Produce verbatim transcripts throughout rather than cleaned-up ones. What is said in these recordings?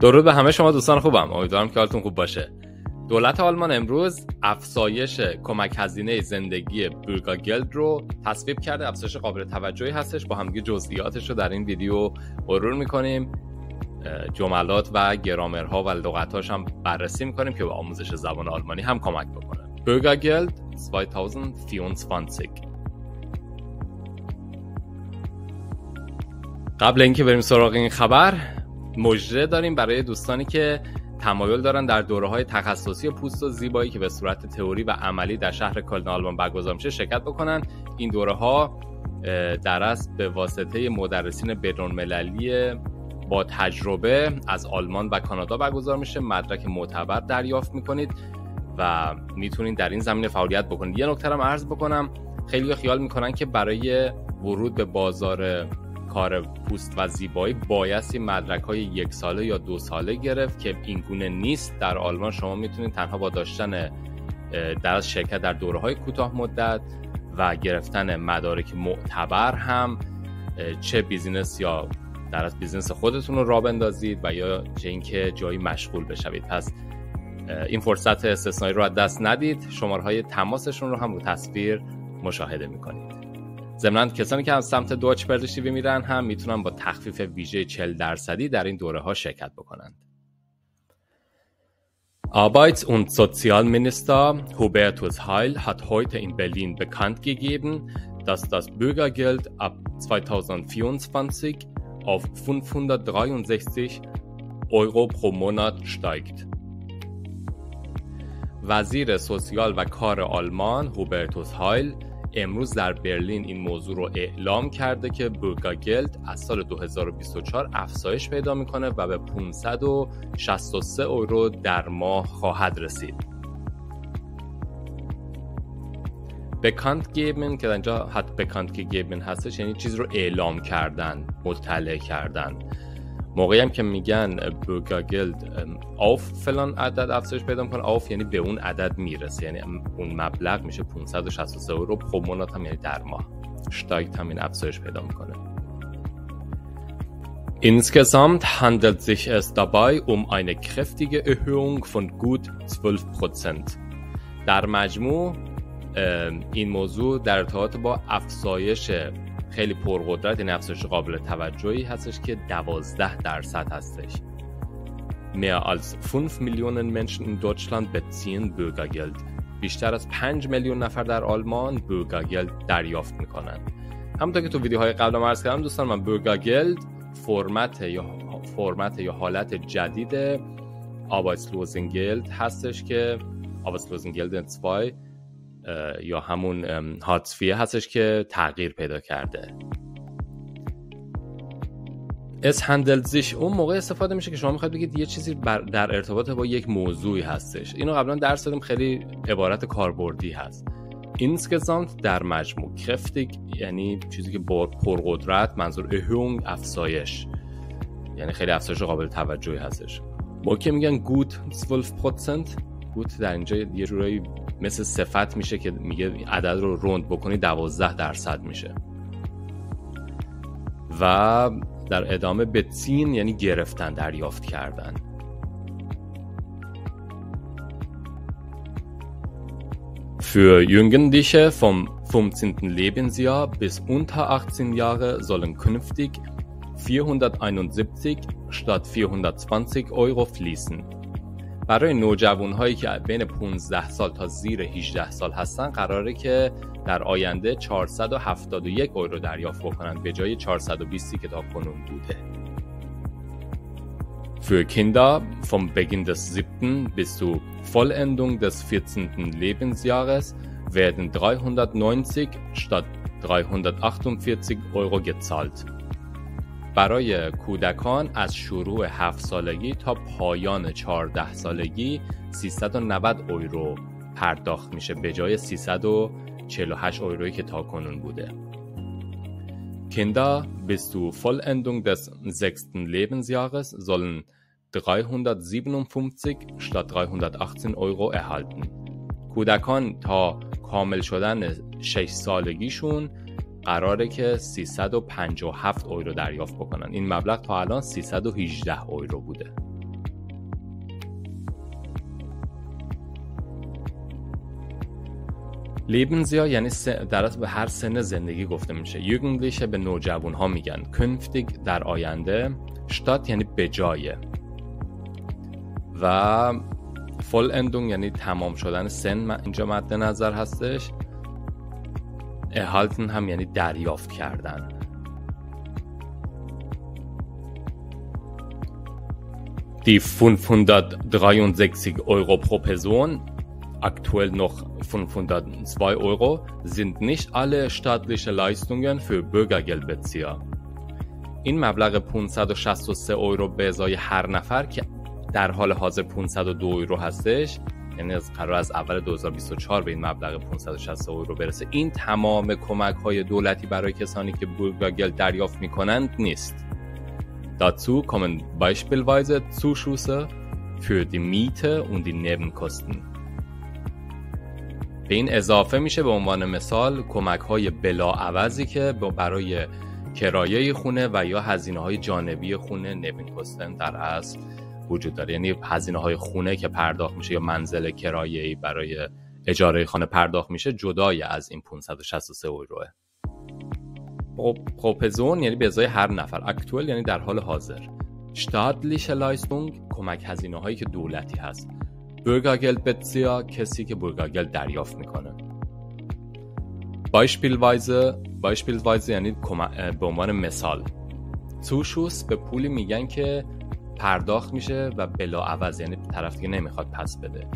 درود به همه شما دوستان خوبم، امیدوارم که حالتون خوب باشه. دولت آلمان امروز افزایش کمک هزینه زندگی بورگاگلد رو تصویب کرده. افزایش قابل توجهی هستش، با همگی جزئیاتش رو در این ویدیو مرور می‌کنیم. جملات و گرامرها و لغت‌هاش هم بررسی می‌کنیم که به آموزش زبان آلمانی هم کمک بکنه. بورگاگلد دو هزار و بیست و دو. قبل اینکه بریم سراغ این خبر، مژده داریم برای دوستانی که تمایل دارن در دوره‌های تخصصی پوست و زیبایی که به صورت تئوری و عملی در شهر کلن آلمان برگزار میشه شرکت بکنن. این دوره‌ها در اصل به واسطه مدرسین بین‌المللی با تجربه از آلمان و کانادا برگزار میشه. مدرک معتبر دریافت میکنید و میتونید در این زمینه فعالیت بکنید. یه نکته هم عرض بکنم، خیلی خیال میکنن که برای ورود به بازار کار پوست و زیبایی بایستی مدرک‌های یک ساله یا دو ساله گرفت که این گونه نیست. در آلمان شما میتونید تنها با داشتن در شرکت در دوره‌های کوتاه مدت و گرفتن مدارک معتبر هم چه بیزینس یا در از بیزینس خودتون رو راه بندازید و یا چه اینکه جایی مشغول بشوید. پس این فرصت استثنایی رو از دست ندید. شماره‌های تماسشون رو هم رو تصویر مشاهده می‌کنید. ضمناً کسانی که از سمت دوچ پرلش تیوی میرن هم میتونن با تخفیف ویژه چهل درصدی در این دوره ها شرکت بکنند. Arbeits- und Sozialminister Hubertus Heil hat heute in Berlin bekannt gegeben, dass das Bürgergeld ab zwanzig vierundzwanzig auf fünfhundertdreiundsechzig Euro pro Monat steigt. وزیر سوسیال و کار آلمان هوبرتوس هایل امروز در برلین این موضوع رو اعلام کرده که بورگاگلد از سال دو هزار و بیست و چهار افزایش پیدا میکنه و به پانصد و شصت و سه یورو در ماه خواهد رسید. بکانت گیبن که اینجا حد بکانت که گیبن هستش یعنی چیز رو اعلام کردن، مطلع کردن. موقعی هم که میگن بورگاگلد آف فلان عدد افزایش پیدا میکنه، آف یعنی به اون عدد میرسه، یعنی اون مبلغ میشه پانصد و شصت و سه یورو پر مونات، هم یعنی در ماه. steigt هم این افزایش پیدا میکنه. Insgesamt handelt sich es dabei um eine kräftige Erhöhung von gut zwölf Prozent. در مجموع این موضوع در ارتباط با افزایش خیلی پرقدرت، این افزایش قابل توجهی هستش که دوازده درصد هستش. Mehr als fünf Millionen Menschen in Deutschland beziehen Bürgergeld. بیشتر از پنج میلیون نفر در آلمان Bürgergeld دریافت میکنند. همونطور که تو ویدیوهای قبل عرض کردم دوستان من، Bürgergeld فرمت یا فرمت یا حالت جدید Arbeitslosengeld هستش که Arbeitslosengeld zwei یا همون هاتسفیه هستش که تغییر پیدا کرده. اس handelt sich اون موقع استفاده میشه که شما میخواید بگید یه چیزی در ارتباط با یک موضوعی هستش. اینو قبلا درس دادیم، خیلی عبارت کاربردی هست. insgesamt در مجموع، kräftig یعنی چیزی که با پرقدرت، منظور erhöhung افزایش، یعنی خیلی افزایش قابل توجهی هستش. ما که میگن gut zwölf Prozent، gut در اینجا یه جورایی مثل صفت میشه که میگه عدد رو روند بکنی دوازده درصد میشه. و در ادامه بتین یعنی گرفتن، دریافت کردن. Für Jugendliche vom fünfzehnten Lebensjahr bis unter achtzehn Jahre sollen künftig vierhunderteinundsiebzig statt vierhundertzwanzig Euro fließen. برای نوجوان‌هایی که بین پانزده سال تا زیر هجده سال هستن قراره که در آینده چهارصد و هفتاد و یک یورو دریافت بکنن به جای چهارصد و بیست که تاکنون بوده. Für Kinder vom Beginn des siebten bis zur Vollendung des vierzehnten Lebensjahres werden dreihundertneunzig statt dreihundertachtundvierzig Euro gezahlt. برای کودکان از شروع هفت سالگی تا پایان چهارده سالگی سیصد و نود یورو پرداخت میشه به جای سیصد و چهل و هشت یورویی که تاکنون بوده. Kinder bis zur Vollendung des sechsten Lebensjahres sollen dreihundertsiebenundfünfzig statt dreihundertachtzehn Euro erhalten. کودکان تا کامل شدن شش سالگیشون قراره که سیصد و پنجاه و هفت یورو دریافت بکنن. این مبلغ تا الان سیصد و هجده یورو بوده. Lebensjahr یعنی در به هر سن زندگی گفته میشه. Jugendliche به نوجوان ها میگن. Künftig در آینده. Statt یعنی به جای. و Vollendung یعنی تمام شدن سن اینجا مد نظر هستش. Erhalten هم یعنی دریافت کردن. Die fünfhundertdreiundsechzig Euro pro Person, aktuell noch fünfhundertzwei Euro, sind nicht alle staatliche Leistungen für Bürgergeldbezieher. این مبلغ پانصد و شصت و سه یورو به ازای هر نفر که در حال حاضر پانصد و دو یورو هستش، یعنی از قرار از اول دو هزار و بیست و چهار به این مبلغ پانصد و شصت یورو برسه. این تمام کمک‌های دولتی برای کسانی که Bürgergeld دریافت می‌کنند نیست. Dazu kommen beispielsweise Zuschüsse für die Miete und die Nebenkosten. به این اضافه میشه به عنوان مثال کمک‌های بلاعوضی که برای کرایه خونه و یا هزینه‌های جانبی خونه Nebenkosten در اصل وجود داره، یعنی هزینه‌های خونه که پرداخت میشه یا منزل کرایه‌ای برای اجاره خانه پرداخت میشه جدای از این پانصد و شصت و سه یوروه. پروپزون یعنی به ازای هر نفر، اکتوال یعنی در حال حاضر، شتادلیش لایستونگ کمک هزینه هایی که دولتی هست، بورگرگلد بتسیا کسی که بورگرگلد دریافت میکنه. بایشپیلوایزه بایشپیلوایزه یعنی به عنوان مثال. توشوس به پولی میگن که پرداخت میشه و بلاعوض یعنی طرف دیگه نمیخواد پس بده.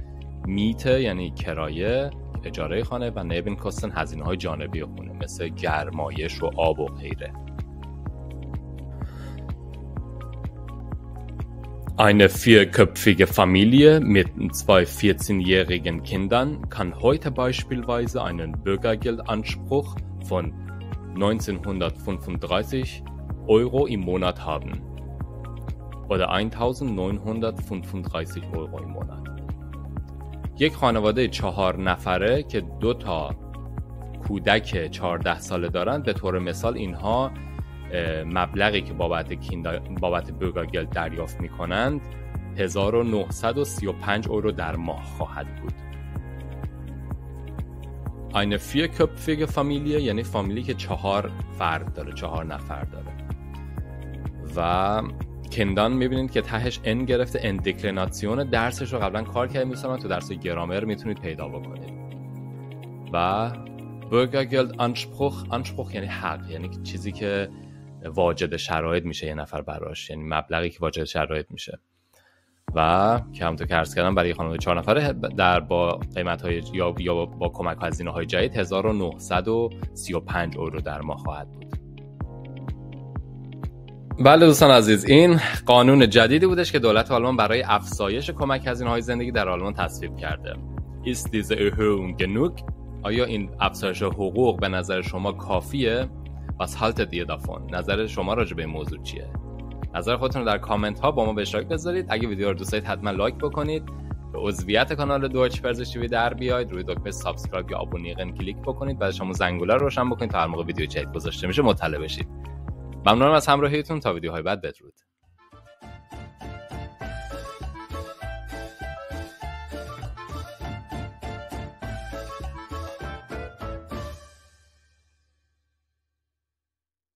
میته یعنی کرایه اجاره خانه و نبین کستن هزینه های جانبی خونه مثل گرمایش و آب و غیره. Eine vierköpfige Familie mit zwei vierzehnjährigen Kindern kann heute beispielsweise einen Bürgergeldanspruch von neunzehnhundertfünfunddreißig Euro im Monat haben oder eintausendneunhundertfünfunddreißig Euro im Monat. یک خانواده چهار نفره که دو تا کودک چهارده ساله دارند به طور مثال اینها مبلغی که بابت بابت Bürgergeld دریافت می‌کنند هزار و نهصد و سی و پنج یورو در ماه خواهد بود. Eine vierköpfige Familie یعنی فامیلی که چهار فرد داره، چهار نفر داره. و کندان میبینید که تهش ان گرفته، ان دکلیناسیون درسش رو قبلا کار کردیم، می‌سونم تو درس گرامر میتونید پیدا بکنید. و Bürgergeld Anspruch Anspruch یعنی حق، یعنی چیزی که واجد شرایط میشه یه نفر براش، یعنی مبلغی که واجد شرایط میشه و که همونطور که عرض کردم برای خانواده چهار نفره در با قیمت‌های یا یا با, با کمک هزینه‌های جدید هزار و نهصد و سی و پنج یورو در ماه خواهد بود. بله دوستان عزیز، این قانون جدیدی بودش که دولت آلمان برای افزایش کمک هزینه‌های زندگی در آلمان تصویب کرده. Ist diese Erhöhung genug؟ آیا این افزایش حقوق به نظر شما کافیه؟ Was haltet ihr davon؟ نظر شما راجع به این موضوع چیه؟ نظر خودتون رو در کامنت ها با ما به اشتراک بذارید. اگه ویدیو رو دوست دارید حتما لایک بکنید. به عضویت کانال دویچ پرزشوی در بیاید، روی دکمه سابسکرایب یا آبونیقن کلیک بکنید، بعدش هم زنگوله رو روشن بکنید تا هر موقع ویدیو جدید گذاشته میشه مطلع بشید. ممنونم از همراهیتون، تا ویدیوهای بعد بدرود.